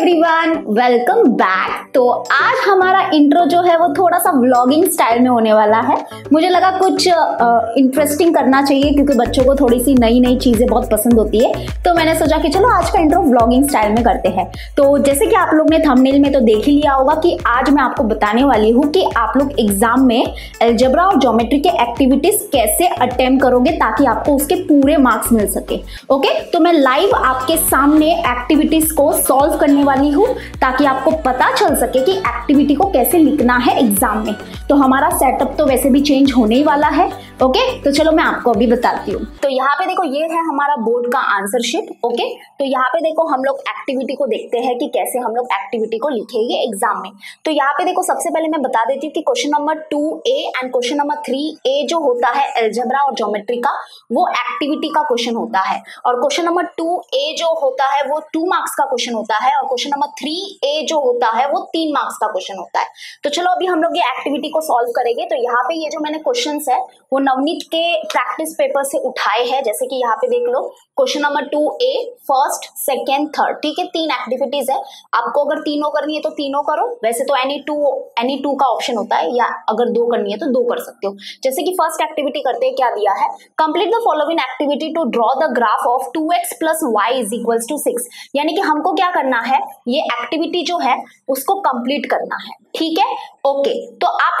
Everyone, welcome back. तो आज हमारा इंट्रो जो है वो थोड़ा सा व्लॉगिंग स्टाइल में होने वाला है। मुझे लगा कुछ इंटरेस्टिंग करना चाहिए क्योंकि बच्चों को थोड़ी सी नई नई चीज़ें बहुत पसंद होती है, तो मैंने सोचा कि चलो आज का इंट्रो व्लॉगिंग स्टाइल में करते हैं। तो जैसे कि आप लोग ने थंबनेल में तो देख ही लिया होगा कि आज मैं आपको बताने वाली हूँ कि आप लोग एग्जाम में अलजेब्रा और ज्योमेट्री के एक्टिविटीज कैसे अटेम्प्ट करोगे ताकि आपको उसके पूरे मार्क्स मिल सके। ओके, तो मैं लाइव आपके सामने एक्टिविटीज को सॉल्व करने वाली हूँ ताकि आपको पता चल सके कि एक्टिविटी को कैसे लिखना है एग्जाम में। तो हमारा सेटअप तो वैसे भी चेंज होने ही वाला है। ओके, तो चलो मैं आपको अभी बताती हूँ। तो यहाँ पे देखो, ये है हमारा बोर्ड का आंसर शीट। ओके, तो यहाँ पे देखो हम लोग एक्टिविटी को देखते हैं कि कैसे हम लोग एक्टिविटी को लिखेंगे एग्जाम में। तो यहाँ पे देखो, सबसे पहले मैं बता देती हूँ कि question number 2A and question number 3A जो होता है अलजेब्रा और ज्योमेट्री का, वो एक्टिविटी का क्वेश्चन होता है, और क्वेश्चन नंबर 2A जो होता है वो 2 मार्क्स का क्वेश्चन होता है, और क्वेश्चन नंबर 3A जो होता है वो 3 मार्क्स का क्वेश्चन होता है। तो चलो अभी हम लोग ये एक्टिविटी को सॉल्व करेंगे। तो यहाँ पे ये जो मैंने क्वेश्चंस है वो नवनीत के प्रैक्टिस पेपर से उठाए हैं, जैसे कि यहाँ पे देख लो, question number 2A first second third, ठीक है, 3 एक्टिविटीज है। आपको अगर तीनों करनी है तो तीनों करो, वैसे तो एनी टू का ऑप्शन होता है, या अगर 2 करनी है तो 2 कर सकते हो। जैसे कि फर्स्ट एक्टिविटी करते हैं, क्या दिया है, complete the following activity to draw the graph of 2x + y = 6। यानी कि हमको क्या करना है, ये एक्टिविटी जो है उसको कंप्लीट करना है, ठीक है। ओके, तो आप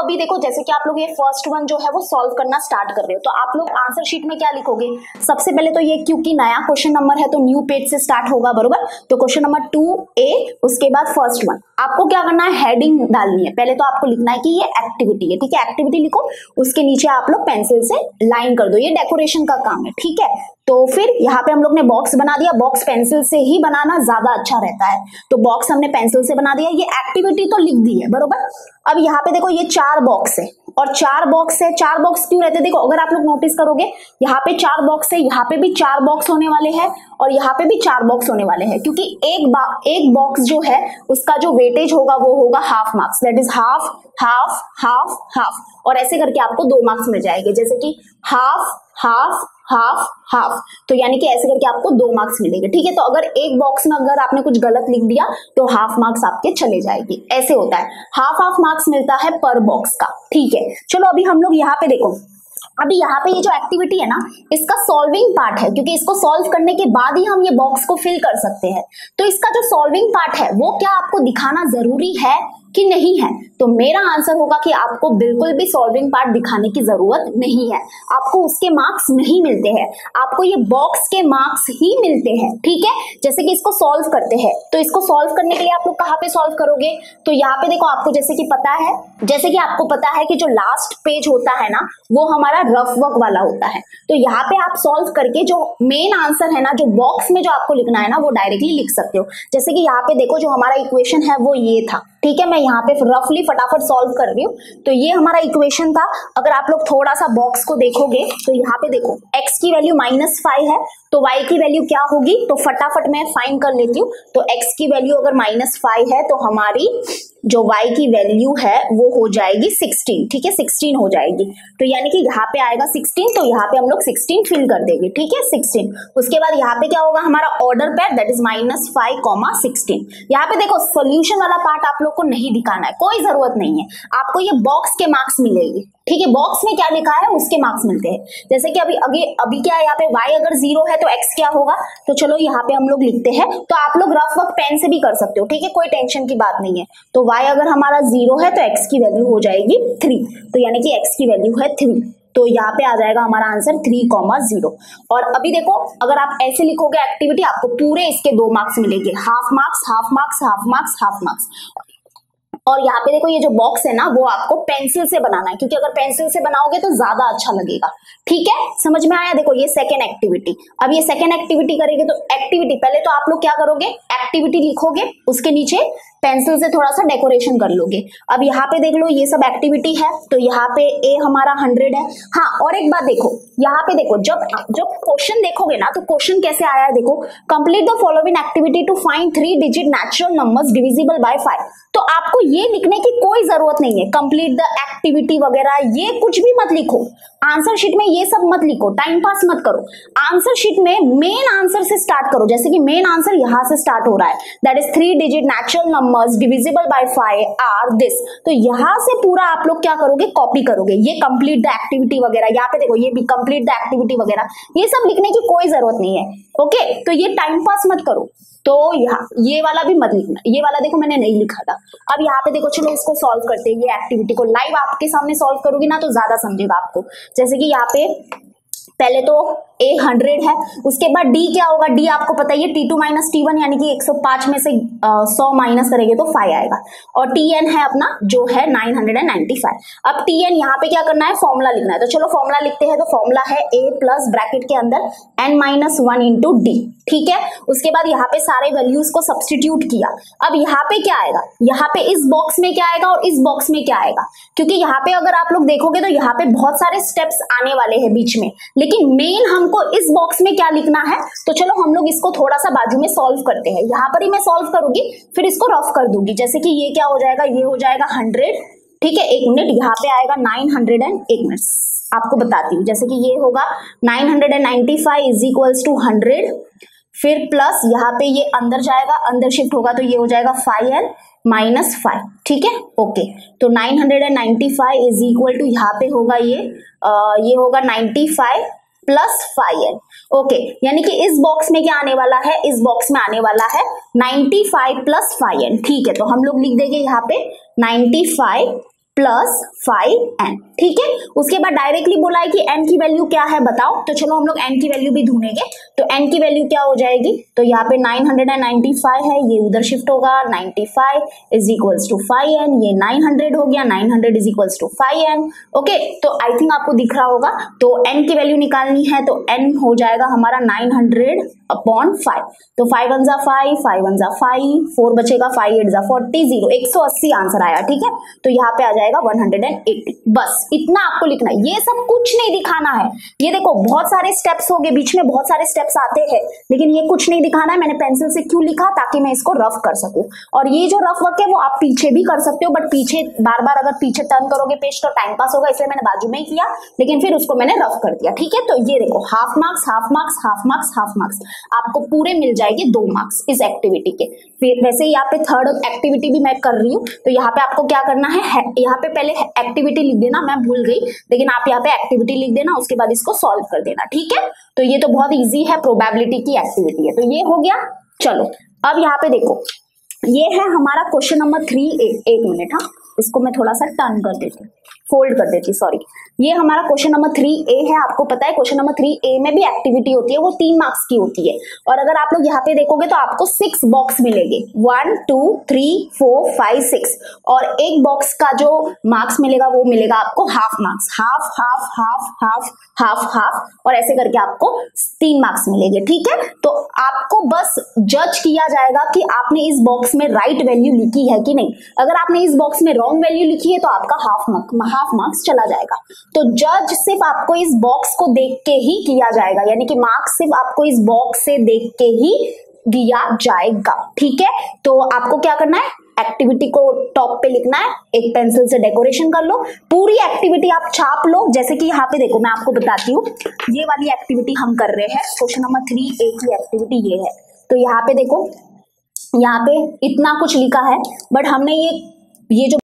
अभी देखो, जैसे कि आप लोग ये फर्स्ट वन जो है वो सॉल्व करना स्टार्ट कर रहे हो, तो आप लोग आंसर शीट में क्या लिखोगे, सबसे पहले तो ये, क्योंकि नया क्वेश्चन नंबर है तो न्यू पेज से स्टार्ट होगा, बरोबर। तो क्वेश्चन नंबर 2A, उसके बाद फर्स्ट वन, आपको क्या करना है, हेडिंग डालनी है। पहले तो आपको लिखना है कि ये एक्टिविटी है, ठीक है, एक्टिविटी लिखो, उसके नीचे आप लोग पेंसिल से लाइन कर दो, ये डेकोरेशन का काम है, ठीक है। तो फिर यहाँ पे हम लोग ने बॉक्स बना दिया, बॉक्स पेंसिल से ही बनाना ज्यादा अच्छा रहता है, तो बॉक्स हमने पेंसिल से बना दिया, ये एक्टिविटी तो लिख दी है, बरोबर। अब यहाँ पे देखो, ये 4 बॉक्स है और 4 बॉक्स है। 4 बॉक्स क्यों रहते हैं, देखो अगर आप लोग नोटिस करोगे, यहाँ पे 4 बॉक्स है, यहाँ पे भी 4 बॉक्स होने वाले हैं, और यहाँ पे भी 4 बॉक्स होने वाले हैं, क्योंकि एक बॉक्स जो है उसका जो वेटेज होगा वो होगा half marks, that is half half half half, और ऐसे करके आपको 2 मार्क्स मिल जाएंगे, जैसे कि हाफ हाफ हाफ हाफ, तो यानी कि ऐसे करके आपको 2 मार्क्स मिलेंगे, ठीक है। तो अगर एक बॉक्स में अगर आपने कुछ गलत लिख दिया तो हाफ मार्क्स आपके चले जाएगी, ऐसे होता है, हाफ हाफ मार्क्स मिलता है पर बॉक्स का, ठीक है। चलो अभी हम लोग यहाँ पे देखो, अभी यहाँ पे ये जो एक्टिविटी है ना, इसका सॉल्विंग पार्ट है, क्योंकि इसको सॉल्व करने के बाद ही हम ये बॉक्स को फिल कर सकते हैं। तो इसका जो सॉल्विंग पार्ट है वो क्या आपको दिखाना जरूरी है कि नहीं है, तो मेरा आंसर होगा कि आपको बिल्कुल भी सॉल्विंग पार्ट दिखाने की जरूरत नहीं है, आपको उसके मार्क्स नहीं मिलते हैं, आपको ये बॉक्स के मार्क्स ही मिलते हैं, ठीक है। जैसे कि इसको सॉल्व करते हैं, तो इसको सॉल्व करने के लिए आप लोग कहाँ पे सॉल्व करोगे, तो यहाँ पे देखो, आपको जैसे कि आपको पता है कि जो लास्ट पेज होता है ना वो हमारा रफ वर्क वाला होता है, तो यहाँ पे आप सॉल्व करके जो मेन आंसर है ना, जो बॉक्स में जो आपको लिखना है ना, वो डायरेक्टली लिख सकते हो। जैसे कि यहाँ पे देखो, जो हमारा इक्वेशन है वो ये था, ठीक है, मैं यहाँ पे रफली फटाफट सॉल्व कर रही हूँ, तो ये हमारा इक्वेशन था। अगर आप लोग थोड़ा सा बॉक्स को देखोगे तो यहाँ पे देखो, x की वैल्यू -5 है, तो y की वैल्यू क्या होगी, तो फटाफट मैं फाइंड कर लेती हूँ। तो x की वैल्यू अगर -5 है तो हमारी जो y की वैल्यू है वो हो जाएगी 16, ठीक है, 16 हो जाएगी, तो यानी कि यहाँ पे आएगा 16, तो यहाँ पे हम लोग 16 फिल कर देंगे, ठीक है, 16। उसके बाद यहाँ पे क्या होगा, हमारा ऑर्डर पैर, दैट इज -5, 16। यहाँ पे देखो, सोल्यूशन वाला पार्ट आप लोग को नहीं दिखाना है, कोई जरूरत नहीं है, आपको ये बॉक्स के मार्क्स मिलेगी, ठीक है, बॉक्स में क्या लिखा है उसके मार्क्स मिलते हैं। जैसे कि अभी क्या है, यहाँ पे y अगर 0 है तो x क्या होगा, तो चलो यहाँ पे हम लोग लिखते हैं, तो आप लोग रफ वर्क पेन से भी कर सकते हो, ठीक है, कोई टेंशन की बात नहीं है। तो y अगर हमारा 0 है तो x की वैल्यू हो जाएगी 3, तो यानी कि x की वैल्यू है 3, तो यहाँ पे आ जाएगा हमारा आंसर 3,0। और अभी देखो, अगर आप ऐसे लिखोगे एक्टिविटी, आपको पूरे इसके 2 मार्क्स मिलेंगे, half marks half marks half marks half marks. और यहाँ पे देखो, ये जो बॉक्स है ना वो आपको पेंसिल से बनाना है, क्योंकि अगर पेंसिल से बनाओगे तो ज्यादा अच्छा लगेगा, ठीक है, समझ में आया। देखो ये सेकेंड एक्टिविटी, अब ये सेकेंड एक्टिविटी करेंगे, तो एक्टिविटी पहले तो आप लोग क्या करोगे, एक्टिविटी लिखोगे, उसके नीचे पेंसिल से थोड़ा सा डेकोरेशन कर लोगे। अब यहाँ पे देख लो, ये सब एक्टिविटी है, तो यहाँ पे ए हमारा 100 है। हाँ, और एक बात देखो, यहाँ पे देखो, जब क्वेश्चन देखोगे ना तो क्वेश्चन कैसे आया है, देखो, complete the following activity to find 3 digit natural numbers divisible by 5, तो आपको ये लिखने की कोई जरूरत नहीं है, कंप्लीट द एक्टिविटी वगैरह ये कुछ भी मत लिखो, आंसर शीट में ये सब मत लिखो, टाइम पास मत करो। आंसर शीट में मेन आंसर से स्टार्ट करो, जैसे कि मेन आंसर यहाँ से स्टार्ट हो रहा है, that is 3 digit natural numbers divisible by 5 are this. तो यहाँ से पूरा आप लोग क्या करोगे, कॉपी करोगे। ये कंप्लीट द एक्टिविटी वगैरह, यहाँ पे देखो ये भी कंप्लीट द एक्टिविटी वगैरह, ये सब लिखने की कोई जरूरत नहीं है। ओके, तो ये टाइम पास मत करो। तो यहाँ ये वाला भी मत लिखना, ये वाला देखो मैंने नहीं लिखा था। अब यहाँ पे देखो, चलो इसको सॉल्व करते हैं। ये एक्टिविटी को लाइव आपके सामने सॉल्व करोगी ना तो ज्यादा समझेगा आपको। जैसे कि यहाँ पे पहले तो A 100 है, उसके बाद D क्या होगा, D आपको पता है T2 - T1 यानी कि 105 में से 100 माइनस करेंगे तो 5 आएगा। और TN है अपना जो है 995। अब TN यहाँ पे क्या करना है, फॉर्मूला लिखना है। तो चलो फॉर्मूला लिखते हैं। तो फॉर्मूला है A प्लस ब्रैकेट के अंदर N - 1 इंटू D, ठीक है। उसके बाद यहाँ पे सारे वैल्यूज को सब्सटीट्यूट किया। अब यहाँ पे क्या आएगा, यहाँ पे इस बॉक्स में क्या आएगा और इस बॉक्स में क्या आएगा, क्योंकि यहाँ पे अगर आप लोग देखोगे तो यहाँ पे बहुत सारे स्टेप्स आने वाले हैं बीच में, लेकिन मेन हमको इस बॉक्स में क्या लिखना है। तो चलो हम लोग इसको थोड़ा सा बाजू में सॉल्व करते हैं। यहाँ पर ही मैं सॉल्व करूंगी, फिर इसको रफ कर दूंगी। जैसे कि ये क्या हो जाएगा, ये हो जाएगा 100, ठीक है। 1 मिनट, यहाँ पे आएगा 901। आपको बताती हूँ, जैसे कि ये होगा 995 इज इक्वल्स टू 100, फिर प्लस यहाँ पे ये अंदर जाएगा, अंदर शिफ्ट होगा तो ये हो जाएगा 5L -5, ठीक है। ओके, तो 995 इज इक्वल टू यहाँ पे होगा ये होगा 95 प्लस 5L। ओके, यानी कि इस बॉक्स में क्या आने वाला है, इस बॉक्स में आने वाला है 95 प्लस 5L, ठीक है। तो हम लोग लिख देंगे यहाँ पे 95 प्लस 5N, ठीक है। उसके बाद डायरेक्टली बोला है कि N की वैल्यू क्या है बताओ, तो चलो हम लोग N की वैल्यू भी ढूंढेंगे। तो N की वैल्यू क्या हो जाएगी, तो यहाँ पे 995 है, ये उधर शिफ्ट होगा 95 इज इक्वल्स टू 5N, ये 900 हो गया, 900 is equals to 5N। Okay, तो आई थिंक आपको दिख रहा होगा। तो N की वैल्यू निकालनी है, तो N हो जाएगा हमारा 900/5। तो 5 1 5, 5 1 5, 4 बचेगा, 5 8 40, 180 आंसर आया, ठीक है। तो यहाँ पे आ 180, बस इतना आपको लिखना है, ये सब कुछ नहीं दिखाना है। ये देखो बहुत सारे स्टेप्स हो गए, बीच में बहुत सारे स्टेप्स आते हैं, लेकिन ये कुछ नहीं दिखाना है। मैंने पेंसिल से क्यों लिखा, ताकि मैं इसको रफ कर सकूं। और ये जो रफ वर्क है वो आप पीछे भी कर सकते हो, बट पीछे बार बार अगर पीछे टर्न करोगे पेज तो टाइम पास होगा, इसलिए मैंने बाजू में ही किया, लेकिन फिर उसको मैंने रफ कर दिया, ठीक है। तो ये देखो, हाफ मार्क्स आपको पूरे मिल जाएंगे, 2 मार्क्स इस एक्टिविटी के। फिर वैसे ही यहाँ पे थर्ड एक्टिविटी भी मैं कर रही हूँ, तो यहाँ पे आपको क्या करना है, यहाँ पे पहले एक्टिविटी लिख देना, मैं भूल गई, लेकिन आप यहाँ पे एक्टिविटी लिख देना, उसके बाद इसको सॉल्व कर देना, ठीक है। तो ये तो बहुत इजी है, प्रोबेबिलिटी की एक्टिविटी है, तो ये हो गया। चलो अब यहाँ पे देखो, ये है हमारा क्वेश्चन नंबर 3। एक मिनट, हाँ, इसको मैं थोड़ा सा टर्न कर देती हूँ, फोल्ड कर देती, सॉरी। ये हमारा क्वेश्चन नंबर 3A है। आपको पता है क्वेश्चन नंबर 3A में भी एक्टिविटी होती है, वो 3 मार्क्स की होती है। और अगर आप लोग यहाँ पे देखोगे तो आपको 6 बॉक्स मिलेंगे, 1 2 3 4 5 6, और एक बॉक्स का जो मार्क्स मिलेगा वो मिलेगा आपको half marks, half half half half half, और ऐसे करके आपको 3 मार्क्स मिलेंगे, ठीक है। तो आपको बस जज किया जाएगा कि आपने इस बॉक्स में राइट वैल्यू लिखी है कि नहीं। अगर आपने इस बॉक्स में रॉन्ग वैल्यू लिखी है तो आपका हाफ मार्क्स चला जाएगा। तो जज सिर्फ आपको इस बॉक्स को देख के ही किया जाएगा, यानी कि मार्क्स सिर्फ आपको इस बॉक्स से देख के ही दिया जाएगा, ठीक है। तो आपको क्या करना है, एक्टिविटी को टॉप पे लिखना है, एक पेंसिल से डेकोरेशन कर लो, पूरी एक्टिविटी आप छाप लो। जैसे कि यहाँ पे देखो, मैं आपको बताती हूँ, ये वाली एक्टिविटी हम कर रहे हैं, क्वेश्चन नंबर 3A की एक्टिविटी ये है। तो यहाँ पे देखो, यहाँ पे इतना कुछ लिखा है, बट हमने ये जो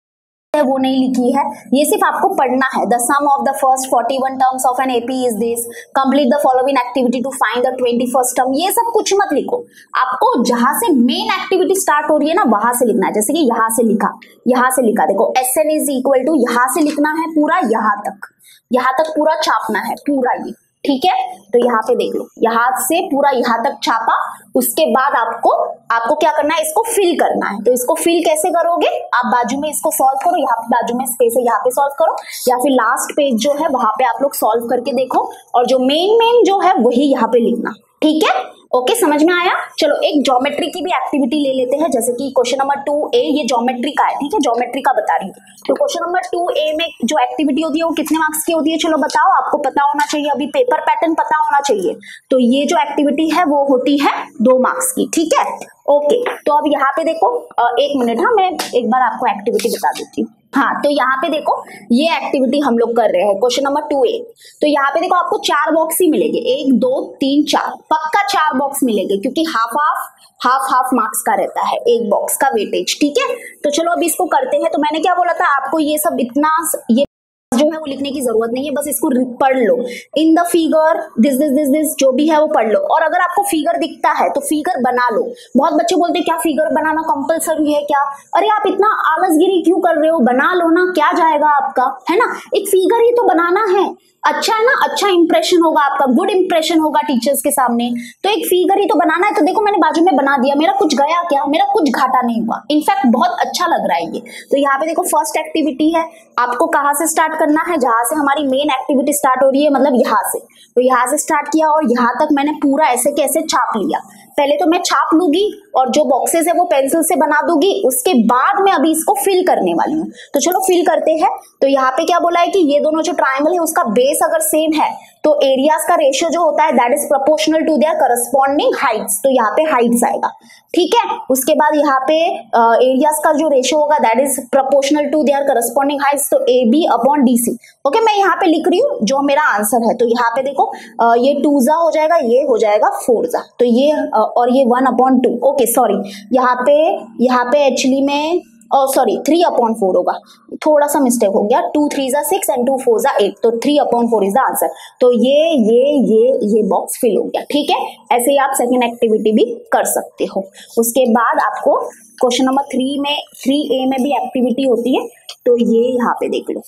वो नहीं लिखी है, ये सिर्फ आपको पढ़ना है। The sum of the first 41 terms of an AP is this, complete the following activity to find the 21st term. ये सब कुछ मत लिखो, आपको जहां से मेन एक्टिविटी स्टार्ट हो रही है ना वहां से लिखना है। जैसे कि यहाँ से लिखा, देखो SN इज इक्वल टू, यहाँ से लिखना है पूरा, यहाँ तक पूरा छापना है पूरा ये, ठीक है। तो यहाँ पे देख लो, यहाँ से पूरा यहाँ तक छापा, उसके बाद आपको क्या करना है, इसको फिल करना है। तो इसको फिल कैसे करोगे, आप बाजू में इसको सॉल्व करो, यहाँ पे बाजू में स्पेस है, यहाँ पे सॉल्व करो, या फिर लास्ट पेज जो है वहां पे आप लोग सॉल्व करके देखो, और जो मेन जो है वही यहाँ पे लिखना, ठीक है। ओके, समझ में आया। चलो एक ज्योमेट्री की भी एक्टिविटी ले लेते हैं, जैसे कि क्वेश्चन नंबर 2A, ये ज्योमेट्री का है, ठीक है, ज्योमेट्री का बता रही हूँ। तो क्वेश्चन नंबर 2A में जो एक्टिविटी होती है वो कितने मार्क्स की होती है, चलो बताओ, आपको पता होना चाहिए, अभी पेपर पैटर्न पता होना चाहिए। तो ये जो एक्टिविटी है वो होती है 2 मार्क्स की, ठीक है। ओके, तो अब यहाँ पे देखो, एक मिनट, हाँ, मैं एक बार आपको एक्टिविटी बता देती हूँ। हाँ, तो यहाँ पे देखो ये एक्टिविटी हम लोग कर रहे हैं क्वेश्चन नंबर 2A। तो यहाँ पे देखो आपको 4 बॉक्स ही मिलेंगे, 1 2 3 4 पक्का 4 बॉक्स मिलेंगे, क्योंकि हाफ हाफ मार्क्स का रहता है एक बॉक्स का वेटेज। ठीक है, तो चलो अब इसको करते हैं। तो मैंने क्या बोला था आपको, ये सब इतना ये जो है वो लिखने की जरूरत नहीं है, बस इसको पढ़ लो। In the figure this this this this जो भी है वो पढ़ लो, और अगर आपको फिगर दिखता है तो फिगर बना लो। बहुत बच्चे बोलते हैं क्या फिगर बनाना कंपलसरी है क्या? अरे आप इतना आलसगिरी क्यों कर रहे हो, बना लो ना, क्या जाएगा आपका, है ना? एक फिगर ही तो बनाना है, अच्छा है ना, अच्छा इंप्रेशन होगा आपका, गुड इंप्रेशन होगा टीचर्स के सामने, तो एक फिगर ही तो बनाना है। तो देखो मैंने बाजू में बना दिया, मेरा कुछ गया क्या, मेरा कुछ घाटा नहीं हुआ, इनफैक्ट बहुत अच्छा लग रहा है ये। तो यहाँ पे देखो फर्स्ट एक्टिविटी है, आपको कहाँ से स्टार्ट करना है, जहां से हमारी मेन एक्टिविटी स्टार्ट हो रही है, मतलब यहाँ से। तो यहाँ से स्टार्ट किया और यहाँ तक मैंने पूरा ऐसे कैसे छाप लिया। पहले तो मैं छाप लूंगी और जो बॉक्सेस है वो पेंसिल से बना दूंगी, उसके बाद मैं अभी इसको फिल करने वाली हूँ। तो चलो फिल करते हैं। तो यहाँ पे क्या बोला है कि ये दोनों जो ट्राइंगल है उसका बेस अगर सेम है तो एरियाज का रेशियो जो होता है that is proportional to their corresponding heights. तो यहाँ पे हाइट्स आएगा, ठीक है। उसके बाद यहाँ पे एरियाज का जो रेशियो होगा that is proportional to their corresponding heights, तो AB/DC। ओके, मैं यहाँ पे लिख रही हूँ जो मेरा आंसर है। तो यहाँ पे देखो ये 2 हो जाएगा, ये हो जाएगा 4। तो ये और ये 1/2। ओके सॉरी, यहाँ पे एक्चुअली में सॉरी 3/4 होगा, थोड़ा सा मिस्टेक हो गया। 2 3s 6 एंड 2 4s 8, तो 3/4 इज द आंसर। तो ये बॉक्स फिल हो गया, ठीक है। ऐसे ही आप सेकेंड एक्टिविटी भी कर सकते हो। उसके बाद आपको क्वेश्चन नंबर 3A में भी एक्टिविटी होती है, तो ये यहाँ पे देख लो,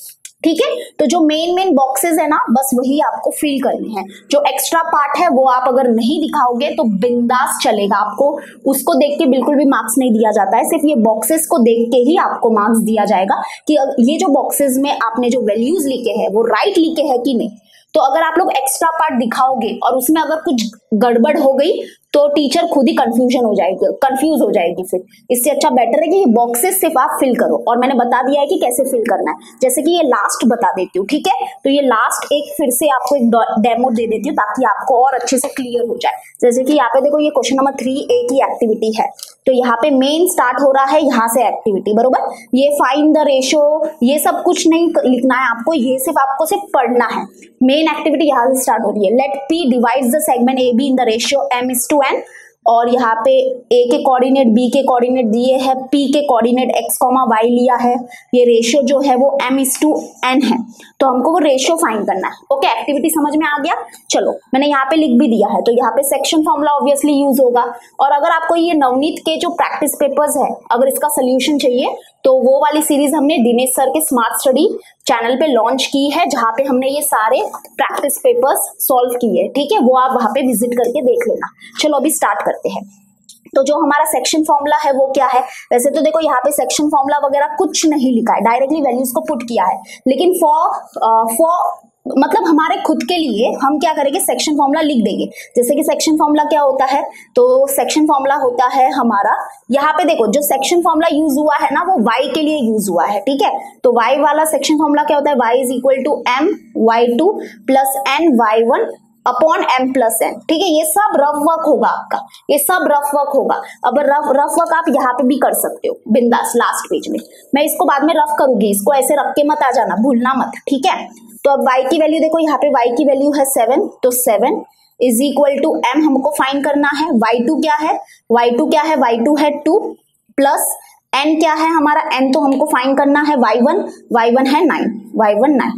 ठीक है। तो जो मेन बॉक्सेस है ना, बस वही आपको फिल करने हैं। जो एक्स्ट्रा पार्ट है वो आप अगर नहीं दिखाओगे तो बिंदास चलेगा, आपको उसको देख के बिल्कुल भी मार्क्स नहीं दिया जाता है, सिर्फ ये बॉक्सेस को देख के ही आपको मार्क्स दिया जाएगा कि ये जो बॉक्सेस में आपने जो वैल्यूज लिखे हैं वो राइट लिखे हैं कि नहीं। तो अगर आप लोग एक्स्ट्रा पार्ट दिखाओगे और उसमें अगर कुछ गड़बड़ हो गई तो टीचर खुद ही कंफ्यूज हो जाएगी। फिर इससे अच्छा बेटर है कि ये बॉक्सेस सिर्फ आप फिल करो, और मैंने बता दिया है कि कैसे फिल करना है। जैसे कि ये लास्ट बता देती हूँ, ठीक है। तो ये लास्ट एक फिर से आपको एक डेमो दे देती हूँ ताकि आपको और अच्छे से क्लियर हो जाए। जैसे कि यहाँ पे देखो ये क्वेश्चन नंबर 3A की एक्टिविटी है। तो यहाँ पे मेन स्टार्ट हो रहा है यहाँ से एक्टिविटी, बरोबर। ये फाइंड द रेशो, ये सब कुछ नहीं लिखना है आपको, ये सिर्फ आपको सिर्फ पढ़ना है। मेन एक्टिविटी यहाँ से स्टार्ट हो रही है। Let P divides the segment AB in the ratio M:1, और यहाँ पे A के कोऑर्डिनेट B के कोऑर्डिनेट दिए हैं, P के कोऑर्डिनेट x, y लिया है। ये रेशियो जो है वो M:1 है, तो हमको वो रेशियो फाइंड करना है। ओके, एक्टिविटी समझ में आ गया। चलो मैंने यहाँ पे लिख भी दिया है। तो यहाँ पे सेक्शन फॉर्मूला ऑब्वियसली यूज होगा, और अगर आपको ये नवनीत के जो प्रैक्टिस पेपर्स है अगर इसका सोल्यूशन चाहिए तो वो वाली सीरीज हमने दिनेश सर के स्मार्ट स्टडी चैनल पे लॉन्च की है, जहाँ पे हमने ये सारे प्रैक्टिस पेपर्स सॉल्व किए, ठीक है। वो आप वहाँ पे विजिट करके देख लेना। चलो अभी स्टार्ट करते हैं। तो जो हमारा सेक्शन फॉर्मूला है वो क्या है? वैसे तो देखो यहाँ पे सेक्शन फॉर्मूला वगैरह कुछ नहीं लिखा है, डायरेक्टली वैल्यूज को पुट किया है, लेकिन मतलब हमारे खुद के लिए हम क्या करेंगे, सेक्शन फॉर्मूला लिख देंगे। जैसे कि सेक्शन फॉर्मूला क्या होता है, तो सेक्शन फॉर्मूला होता है हमारा, यहाँ पे देखो जो सेक्शन फॉर्मूला यूज हुआ है ना वो y के लिए यूज हुआ है, ठीक है। तो y वाला सेक्शन फॉर्मूला क्या होता है, y = (m(y2) + (n(y1)) / (m+n), ठीक है। ये सब रफ वर्क होगा आपका, ये सब रफ वर्क होगा। अब रफ वर्क आप यहाँ पे भी कर सकते हो बिंदास, लास्ट पेज में। मैं इसको बाद में रफ करूंगी, इसको ऐसे रख के मत आ जाना, भूलना मत, ठीक है। तो अब y की वैल्यू देखो, यहाँ पे y की वैल्यू है 7, तो 7 = (m) हमको फाइंड करना है। y2 है 2 + (n) क्या है हमारा, n तो हमको फाइंड करना है। y1 है 9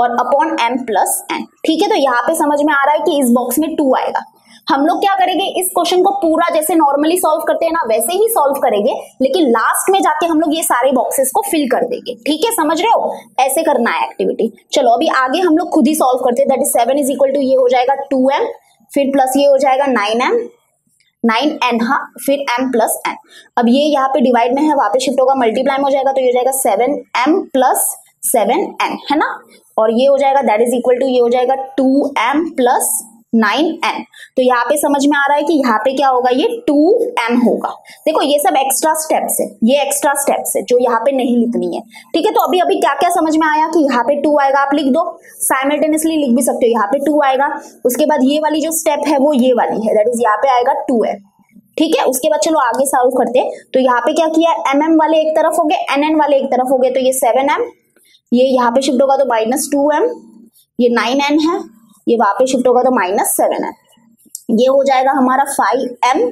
और / (m+n), ठीक है। तो यहाँ पे समझ में आ रहा है कि इस बॉक्स में 2 आएगा। हम लोग क्या करेंगे, इस क्वेश्चन को पूरा जैसे नॉर्मली सॉल्व करते हैं ना वैसे ही सॉल्व करेंगे, लेकिन लास्ट में जाके हम लोग ये सारे बॉक्सेस को फिल कर देंगे, ठीक है, समझ रहे हो? ऐसे करना है एक्टिविटी। चलो अभी आगे हम लोग खुद ही सॉल्व करते हैं। दैट इज 7 = ये हो जाएगा 2m, फिर प्लस ये हो जाएगा 9n, हाँ, फिर (m+n)। अब ये यहाँ पे डिवाइड में है, वापस शिफ्ट होगा, मल्टीप्लाई में हो जाएगा, तो ये हो जाएगा 7m + 7n, है ना। और ये हो जाएगा दैट इज इक्वल टू ये हो जाएगा 2m + 9n। तो यहाँ पे समझ में आ रहा है कि यहाँ पे क्या होगा, ये 2m होगा। देखो ये सब एक्स्ट्रा स्टेप्स है, ये एक्स्ट्रा स्टेप्स है जो यहाँ पे नहीं लिखनी है, ठीक है। तो अभी अभी क्या क्या समझ में आया कि यहाँ पे 2 आएगा, आप लिख दो, साइमल्टेनियसली लिख भी सकते हो। यहाँ पे 2 आएगा, उसके बाद ये वाली जो स्टेप है वो ये वाली है, दैट इज यहाँ पे आएगा 2m, ठीक है। उसके बाद चलो आगे सॉल्व करते हैं। तो यहाँ पे क्या किया, mm वाले एक तरफ हो गए, nn वाले एक तरफ हो गए, तो ये 7m, ये यहाँ पे शिफ्ट होगा तो -2m, ये 9n है, ये वहां पे शिफ्ट होगा तो -7n, ये हो जाएगा हमारा 5m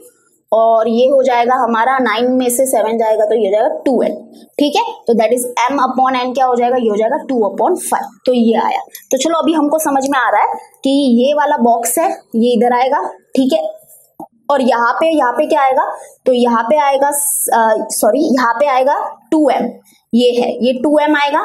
और ये हो जाएगा हमारा 9 में से 7 जाएगा तो ये हो जाएगा 2n, ठीक है। तो that is m upon n क्या हो जाएगा, ये हो जाएगा 2/5, तो ये आया। तो चलो अभी हमको समझ में आ रहा है कि ये वाला बॉक्स है, ये इधर आएगा, ठीक है, और यहाँ पे क्या आएगा, तो यहाँ पे आएगा 2m, ये है, ये 2m आएगा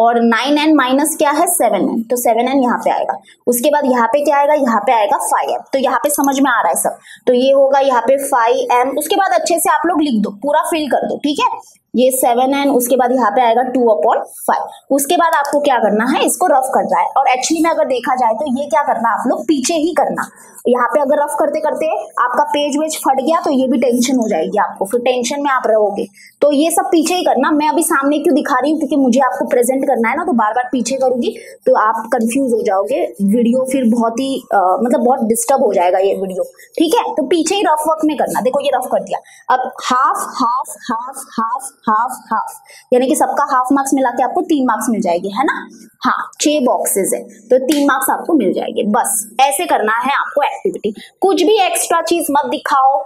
और 9n माइनस क्या है 7n, तो 7n यहाँ पे आएगा। उसके बाद यहाँ पे क्या आएगा, यहाँ पे आएगा 5m। तो यहाँ पे समझ में आ रहा है सब, तो ये होगा यहाँ पे 5m। उसके बाद अच्छे से आप लोग लिख दो, पूरा फिल कर दो, ठीक है। ये 7n, उसके बाद यहाँ पे आएगा 2/5। उसके बाद आपको क्या करना है, इसको रफ करना है। और एक्चुअली में अगर देखा जाए तो ये क्या करना आप लोग पीछे ही करना। यहाँ पे अगर रफ करते करते आपका पेज वेज फट गया तो ये भी टेंशन हो जाएगी आपको, फिर टेंशन में आप रहोगे। तो ये सब पीछे ही करना। मैं अभी सामने क्यों दिखा रही हूँ, क्योंकि मुझे आपको प्रेजेंट करना है ना, तो बार बार पीछे करूंगी तो आप कंफ्यूज हो जाओगे, वीडियो फिर बहुत ही मतलब बहुत डिस्टर्ब हो जाएगा ये वीडियो, ठीक है। तो पीछे ही रफ वर्क में करना। देखो ये रफ कर दिया, अब half half half half half half, यानी कि सबका हाफ मार्क्स मिला के आपको 3 मार्क्स मिल जाएगी, है ना। हाँ, 6 बॉक्सेस है तो 3 मार्क्स आपको मिल जाएंगे। बस ऐसे करना है आपको एक्टिविटी। कुछ भी एक्स्ट्रा चीज मत दिखाओ,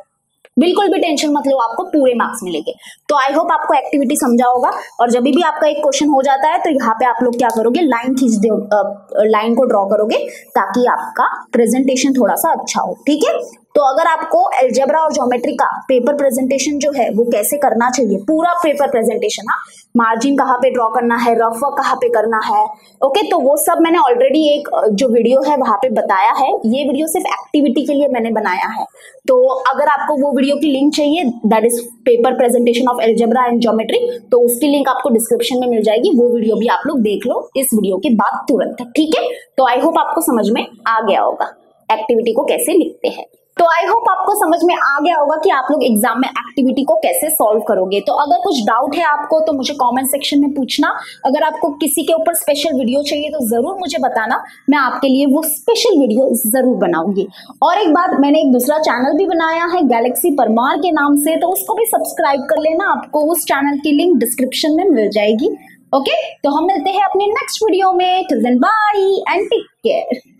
बिल्कुल भी टेंशन मत लो, आपको पूरे मार्क्स मिलेंगे। तो आई होप आपको एक्टिविटी समझा होगा। और जब भी आपका एक क्वेश्चन हो जाता है तो यहाँ पे आप लोग क्या करोगे, लाइन खींच दो, लाइन को ड्रॉ करोगे ताकि आपका प्रेजेंटेशन थोड़ा सा अच्छा हो, ठीक है। तो अगर आपको एल्जेब्रा और ज्योमेट्री का पेपर प्रेजेंटेशन जो है वो कैसे करना चाहिए, पूरा पेपर प्रेजेंटेशन, हाँ, मार्जिन कहाँ पे ड्रॉ करना है, रफ वर्क कहाँ पे करना है, ओके, तो वो सब मैंने ऑलरेडी एक जो वीडियो है वहाँ पे बताया है। ये वीडियो सिर्फ एक्टिविटी के लिए मैंने बनाया है। तो अगर आपको वो वीडियो की लिंक चाहिए, that is paper presentation of algebra and geometry, तो उसकी लिंक आपको डिस्क्रिप्शन में मिल जाएगी। वो वीडियो भी आप लोग देख लो इस वीडियो के बाद तुरंत, ठीक है। तो आई होप आपको समझ में आ गया होगा एक्टिविटी को कैसे लिखते हैं। तो आई होप आपको समझ में आ गया होगा कि आप लोग एग्जाम में एक्टिविटी को कैसे सॉल्व करोगे। तो अगर कुछ डाउट है आपको तो मुझे कमेंट सेक्शन में पूछना। अगर आपको किसी के ऊपर स्पेशल वीडियो चाहिए तो जरूर मुझे बताना, मैं आपके लिए वो स्पेशल वीडियो जरूर बनाऊंगी। और एक बात, मैंने एक दूसरा चैनल भी बनाया है गैलेक्सी परमार के नाम से, तो उसको भी सब्सक्राइब कर लेना। आपको उस चैनल की लिंक डिस्क्रिप्शन में मिल जाएगी, ओके। तो हम मिलते हैं अपने नेक्स्ट वीडियो में। Till then bye and take care.